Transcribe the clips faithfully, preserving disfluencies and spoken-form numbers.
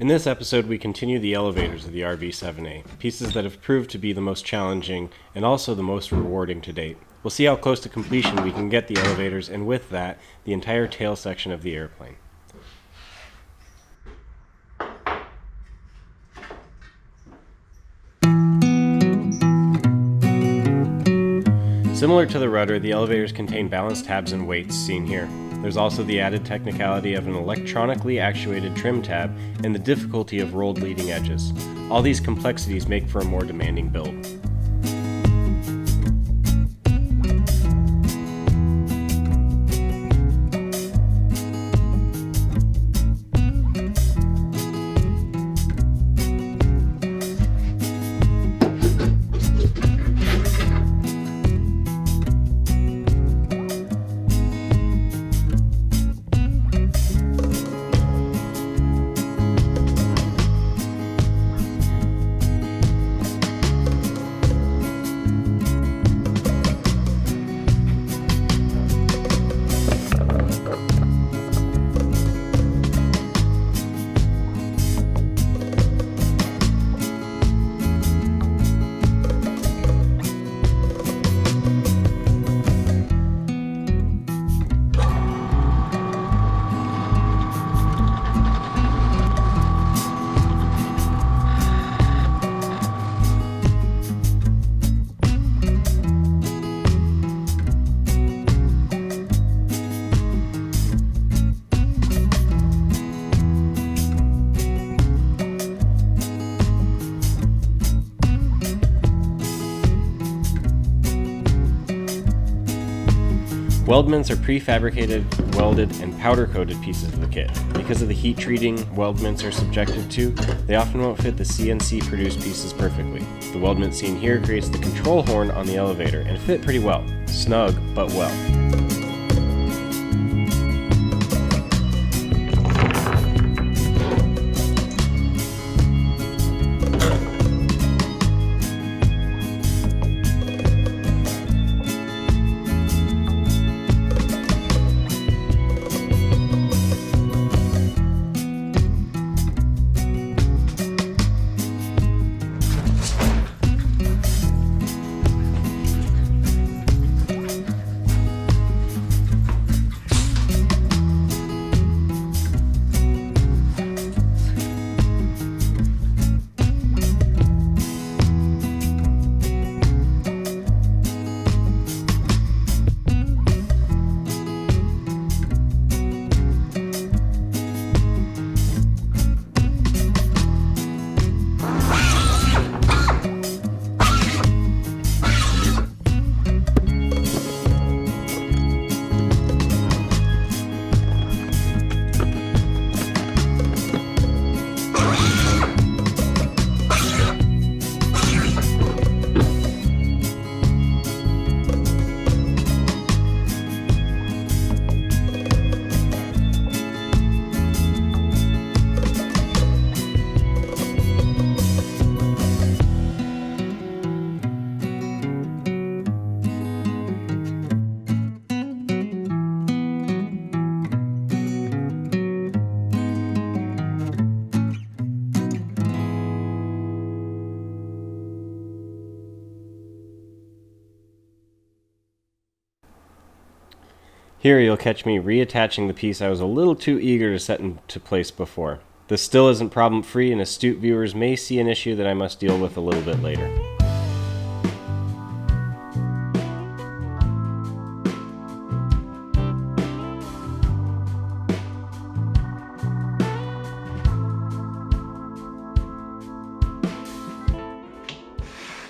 In this episode, we continue the elevators of the R V seven A, pieces that have proved to be the most challenging and also the most rewarding to date. We'll see how close to completion we can get the elevators, and with that, the entire tail section of the airplane. Similar to the rudder, the elevators contain balance tabs and weights seen here. There's also the added technicality of an electronically actuated trim tab and the difficulty of rolled leading edges. All these complexities make for a more demanding build. Weldments are prefabricated, welded, and powder-coated pieces of the kit. Because of the heat treating weldments are subjected to, they often won't fit the C N C-produced pieces perfectly. The weldment seen here creates the control horn on the elevator and fit pretty well. Snug, but well. Here you'll catch me reattaching the piece I was a little too eager to set into place before. This still isn't problem-free, and astute viewers may see an issue that I must deal with a little bit later.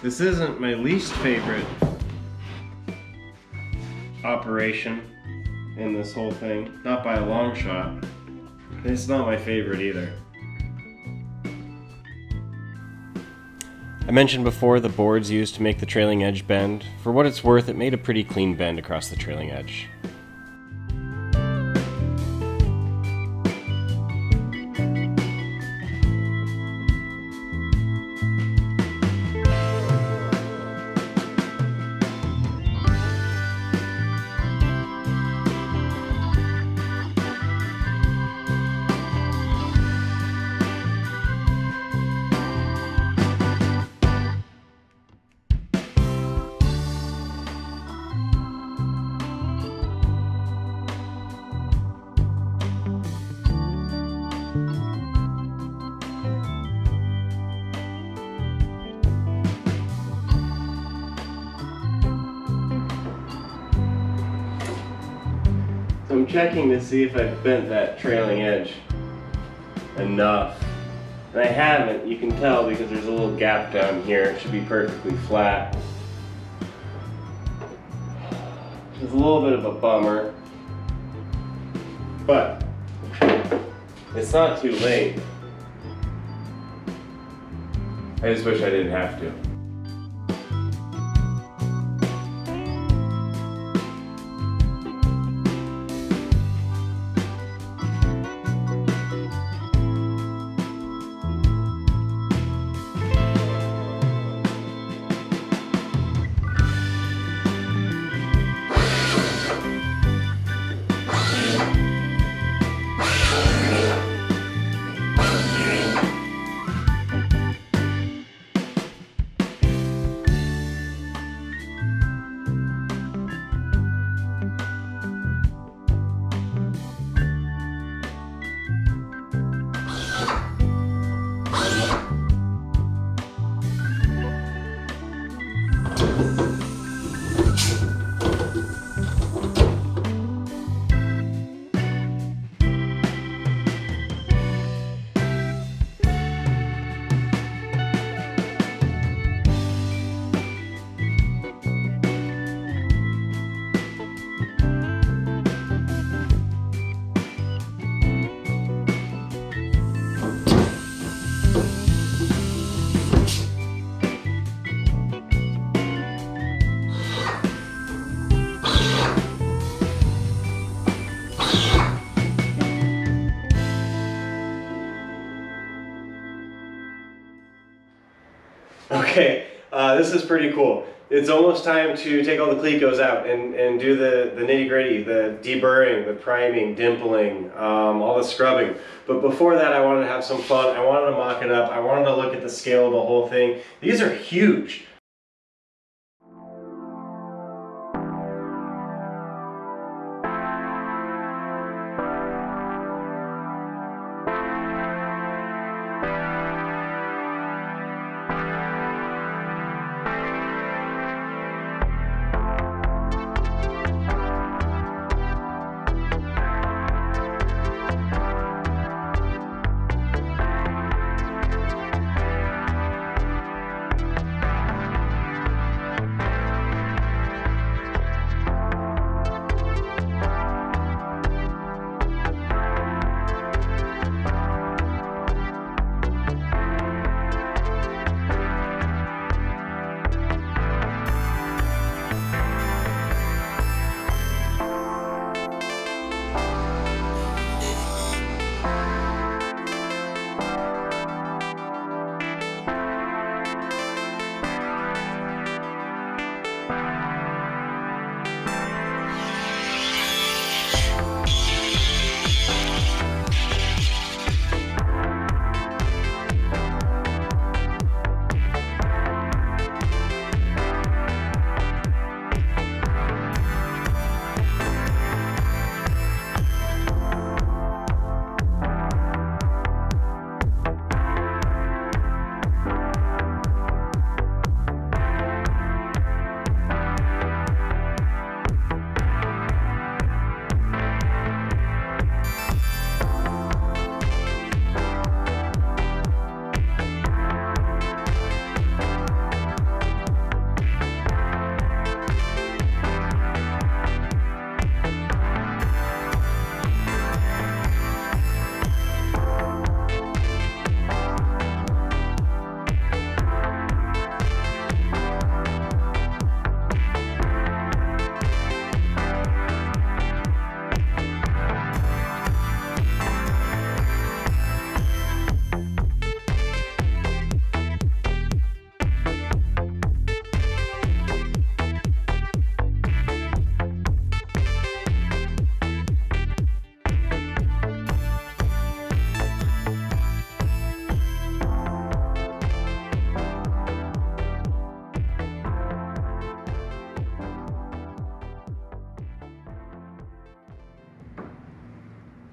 This isn't my least favorite operation in this whole thing, not by a long shot. It's not my favorite either. I mentioned before the boards used to make the trailing edge bend. For what it's worth, it made a pretty clean bend across the trailing edge. checking to see if I've bent that trailing edge enough. And I haven't, you can tell because there's a little gap down here. It should be perfectly flat. It's a little bit of a bummer, but it's not too late. I just wish I didn't have to. Okay, uh, this is pretty cool. It's almost time to take all the Clecos out and, and do the, the nitty-gritty, the deburring, the priming, dimpling, um, all the scrubbing. But before that, I wanted to have some fun. I wanted to mock it up. I wanted to look at the scale of the whole thing. These are huge.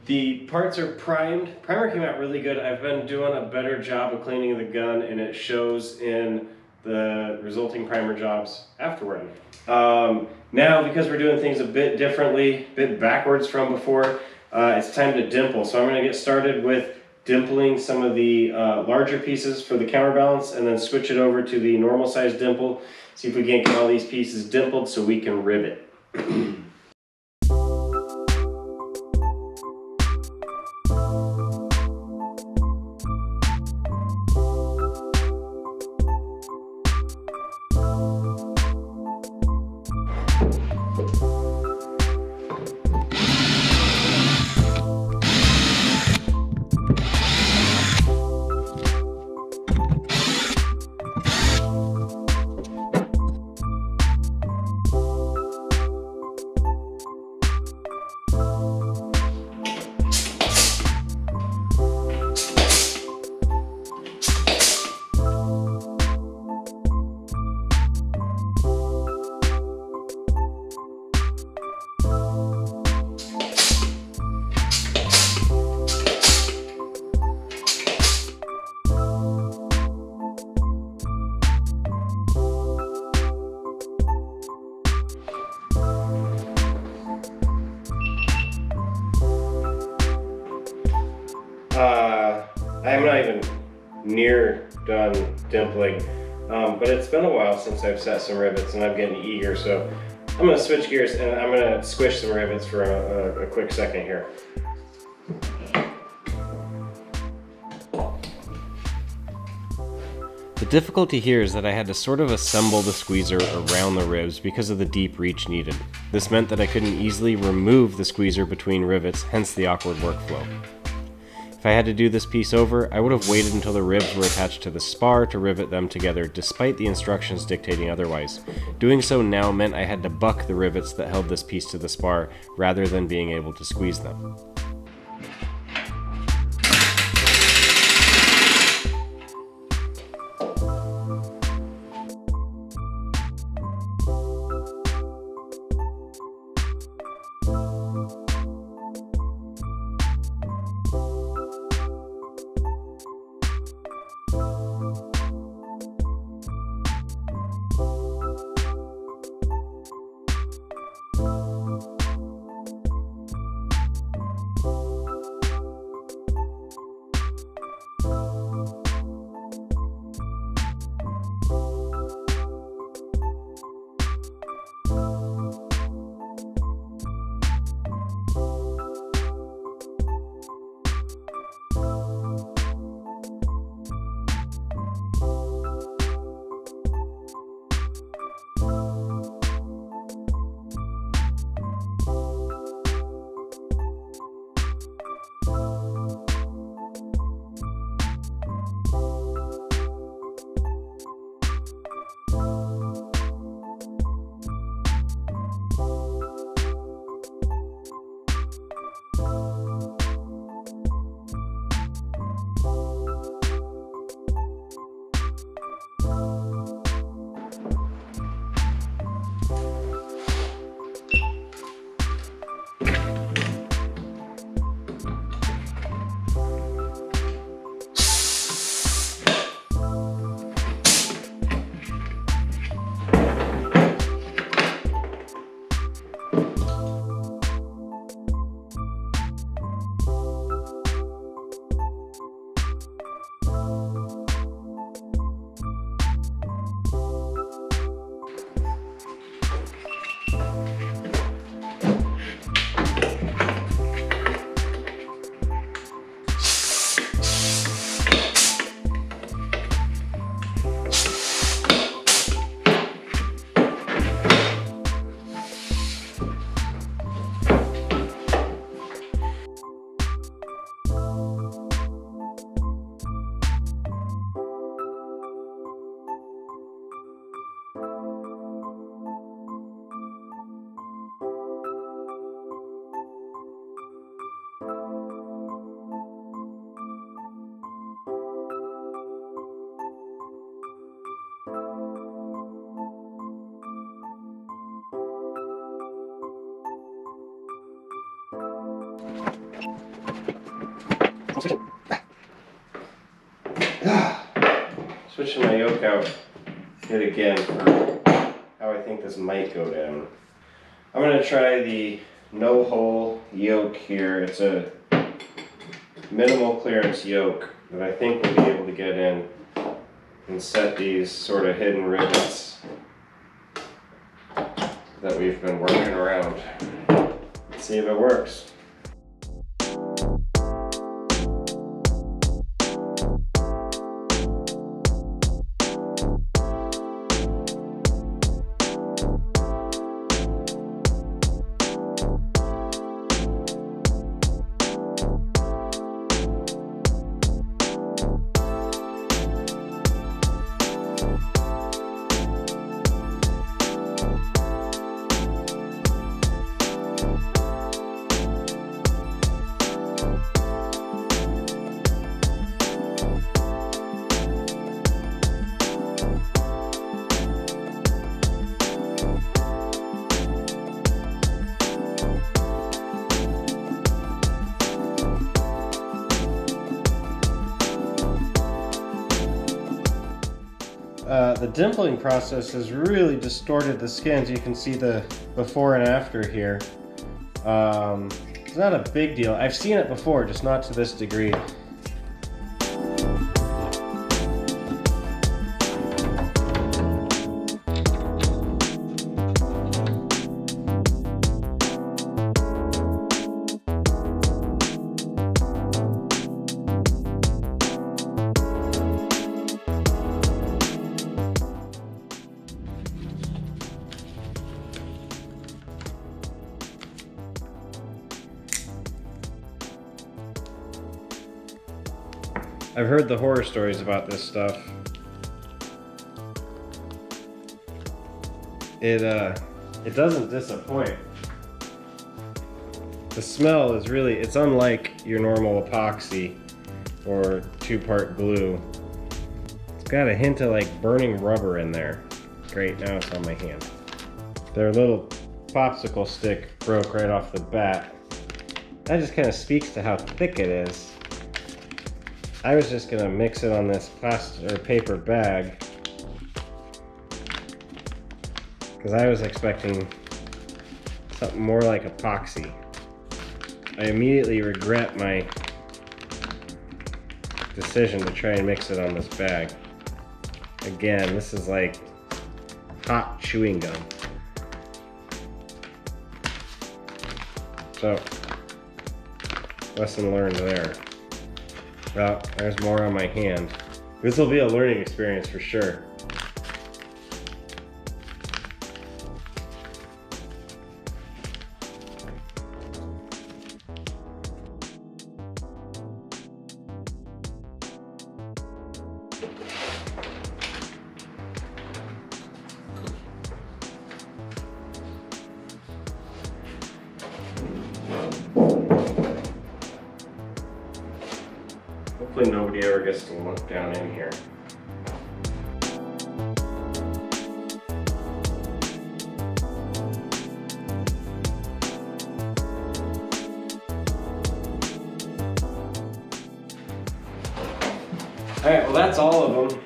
The parts are primed. Primer came out really good. I've been doing a better job of cleaning the gun and it shows in the resulting primer jobs afterward. Um, now, because we're doing things a bit differently, a bit backwards from before, uh, it's time to dimple. So I'm going to get started with dimpling some of the uh, larger pieces for the counterbalance, and then switch it over to the normal size dimple. See if we can get all these pieces dimpled so we can rib it. Uh, I'm not even near done dimpling, um, but it's been a while since I've set some rivets and I'm getting eager, so I'm going to switch gears and I'm going to squish some rivets for a, a, a quick second here. The difficulty here is that I had to sort of assemble the squeezer around the ribs because of the deep reach needed. This meant that I couldn't easily remove the squeezer between rivets, hence the awkward workflow. If I had to do this piece over, I would have waited until the ribs were attached to the spar to rivet them together, despite the instructions dictating otherwise. Doing so now meant I had to buck the rivets that held this piece to the spar, rather than being able to squeeze them. Switching my yoke out hit again for how I think this might go down. I'm going to try the no hole yoke here. It's a minimal clearance yoke that I think we'll be able to get in and set these sort of hidden rivets that we've been working around. Let's see if it works. Uh, the dimpling process has really distorted the skins. You can see the before and after here. Um, it's not a big deal. I've seen it before, just not to this degree. I've heard the horror stories about this stuff. It uh, it doesn't disappoint. The smell is really, it's unlike your normal epoxy or two-part glue. It's got a hint of like burning rubber in there. Great, now it's on my hand. Their little popsicle stick broke right off the bat. That just kind of speaks to how thick it is. I was just gonna mix it on this plastic or paper bag because I was expecting something more like epoxy. I immediately regret my decision to try and mix it on this bag. Again, this is like hot chewing gum. So, lesson learned there. Oh, there's more on my hand. This will be a learning experience for sure. Hopefully nobody ever gets to look down in here. All right, well that's all of them.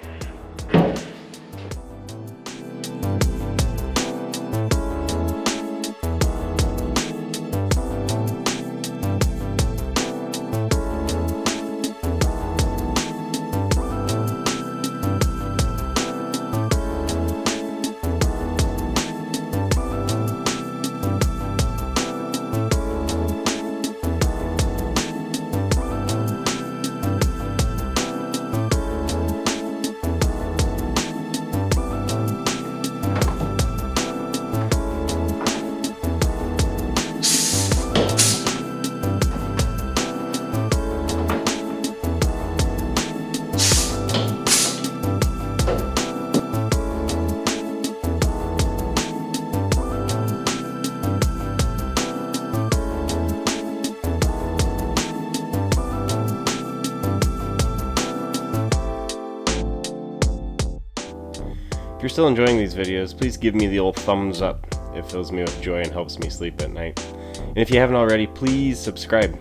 If you're still enjoying these videos, please give me the old thumbs up. It fills me with joy and helps me sleep at night. And if you haven't already, please subscribe.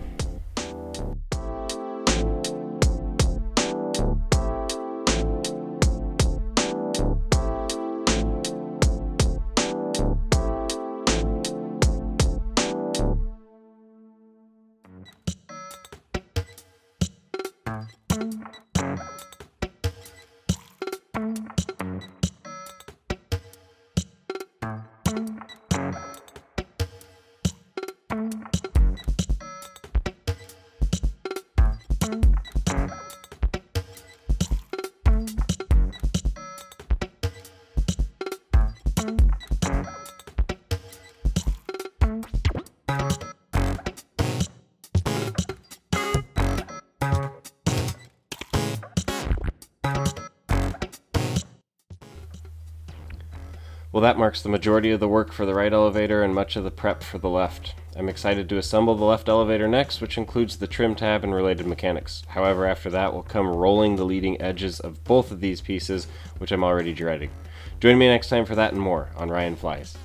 Well, that marks the majority of the work for the right elevator and much of the prep for the left. I'm excited to assemble the left elevator next, which includes the trim tab and related mechanics. However, after that we'll come rolling the leading edges of both of these pieces, which I'm already dreading. Join me next time for that and more on RyanFlies.